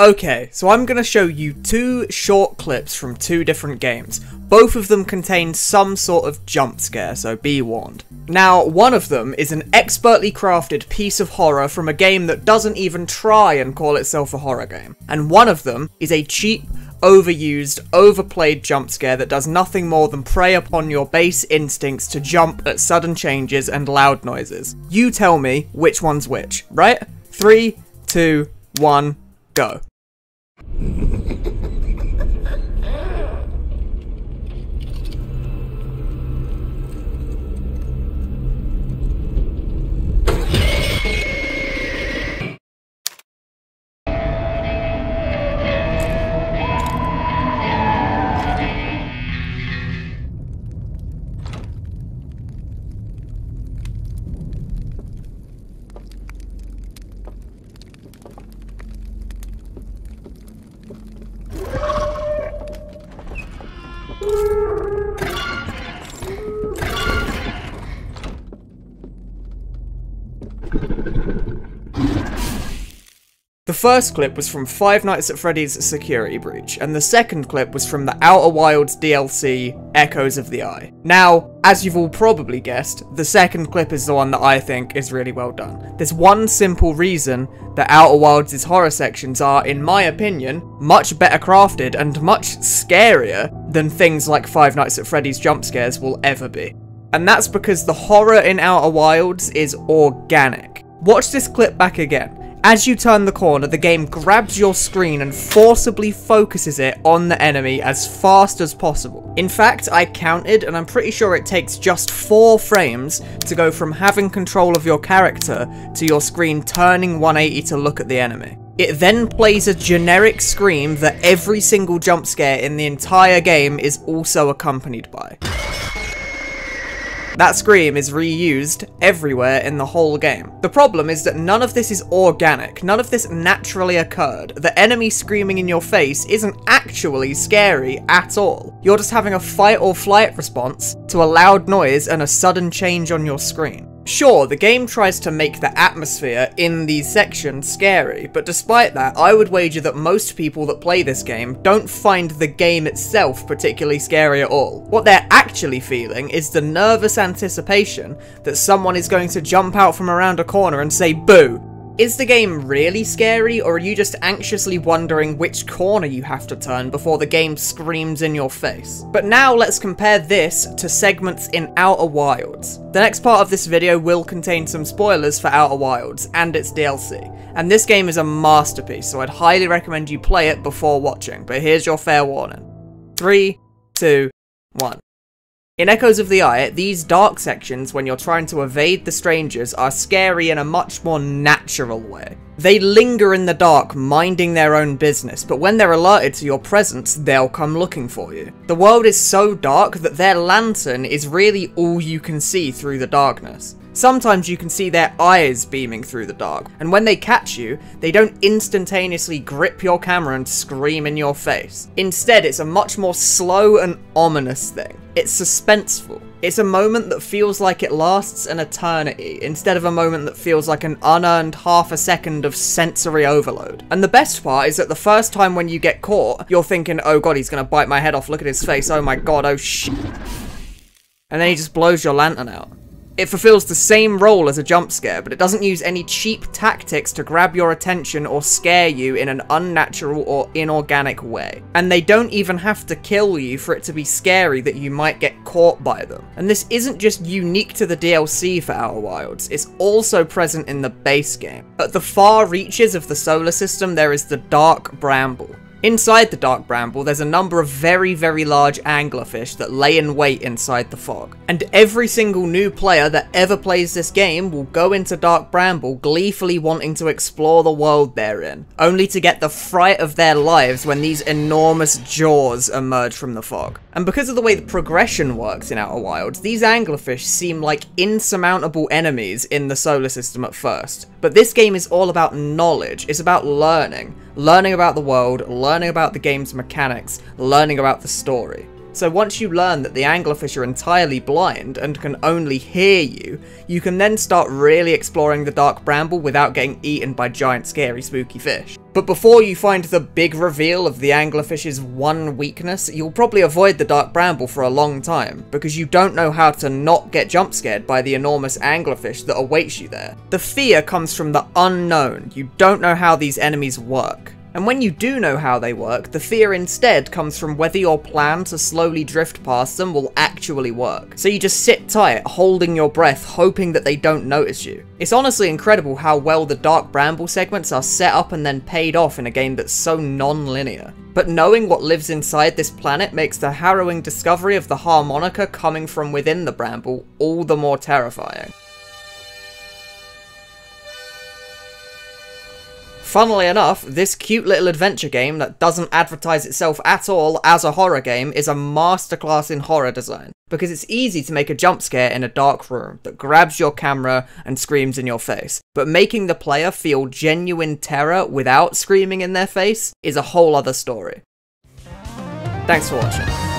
Okay, so I'm going to show you two short clips from two different games. Both of them contain some sort of jump scare, so be warned. Now, one of them is an expertly crafted piece of horror from a game that doesn't even try and call itself a horror game. And one of them is a cheap, overused, overplayed jump scare that does nothing more than prey upon your base instincts to jump at sudden changes and loud noises. You tell me which one's which, right? 3, 2, 1... go. The first clip was from Five Nights at Freddy's Security Breach, and the second clip was from the Outer Wilds DLC, Echoes of the Eye. Now, as you've all probably guessed, the second clip is the one that I think is really well done. There's one simple reason that Outer Wilds' horror sections are, in my opinion, much better crafted and much scarier than things like Five Nights at Freddy's jump scares will ever be. And that's because the horror in Outer Wilds is organic. Watch this clip back again. As you turn the corner, the game grabs your screen and forcibly focuses it on the enemy as fast as possible. In fact, I counted, and I'm pretty sure it takes just 4 frames to go from having control of your character to your screen turning 180 to look at the enemy. It then plays a generic scream that every single jump scare in the entire game is also accompanied by. That scream is reused everywhere in the whole game. The problem is that none of this is organic, none of this naturally occurred. The enemy screaming in your face isn't actually scary at all. You're just having a fight or flight response to a loud noise and a sudden change on your screen. Sure, the game tries to make the atmosphere in these sections scary, but despite that, I would wager that most people that play this game don't find the game itself particularly scary at all. What they're actually feeling is the nervous anticipation that someone is going to jump out from around a corner and say, "Boo!" Is the game really scary, or are you just anxiously wondering which corner you have to turn before the game screams in your face? But now let's compare this to segments in Outer Wilds. The next part of this video will contain some spoilers for Outer Wilds and its DLC, and this game is a masterpiece, so I'd highly recommend you play it before watching, but here's your fair warning. 3, 2, 1. In Echoes of the Eye, these dark sections when you're trying to evade the strangers are scary in a much more natural way. They linger in the dark, minding their own business, but when they're alerted to your presence, they'll come looking for you. The world is so dark that their lantern is really all you can see through the darkness. Sometimes you can see their eyes beaming through the dark, and when they catch you, they don't instantaneously grip your camera and scream in your face. Instead, it's a much more slow and ominous thing. It's suspenseful. It's a moment that feels like it lasts an eternity, instead of a moment that feels like an unearned half a second of sensory overload. And the best part is that the first time when you get caught, you're thinking, "Oh god, he's gonna bite my head off, look at his face, oh my god, oh shit." And then he just blows your lantern out. It fulfills the same role as a jump scare, but it doesn't use any cheap tactics to grab your attention or scare you in an unnatural or inorganic way. And they don't even have to kill you for it to be scary that you might get caught by them. And this isn't just unique to the DLC for Outer Wilds, it's also present in the base game. At the far reaches of the solar system, there is the Dark Bramble. Inside the Dark Bramble, there's a number of very, very large anglerfish that lay in wait inside the fog. And every single new player that ever plays this game will go into Dark Bramble gleefully wanting to explore the world they're in, only to get the fright of their lives when these enormous jaws emerge from the fog. And because of the way the progression works in Outer Wilds, these anglerfish seem like insurmountable enemies in the solar system at first. But this game is all about knowledge, it's about learning. Learning about the world, learning about the game's mechanics, learning about the story. So once you learn that the anglerfish are entirely blind and can only hear you, you can then start really exploring the Dark Bramble without getting eaten by giant scary spooky fish. But before you find the big reveal of the anglerfish's one weakness, you'll probably avoid the Dark Bramble for a long time, because you don't know how to not get jumpscared by the enormous anglerfish that awaits you there. The fear comes from the unknown. You don't know how these enemies work. And when you do know how they work, the fear instead comes from whether your plan to slowly drift past them will actually work. So you just sit tight, holding your breath, hoping that they don't notice you. It's honestly incredible how well the Dark Bramble segments are set up and then paid off in a game that's so non-linear. But knowing what lives inside this planet makes the harrowing discovery of the harmonica coming from within the Bramble all the more terrifying. Funnily enough, this cute little adventure game that doesn't advertise itself at all as a horror game is a masterclass in horror design, because it's easy to make a jump scare in a dark room that grabs your camera and screams in your face, but making the player feel genuine terror without screaming in their face is a whole other story. Thanks for watching.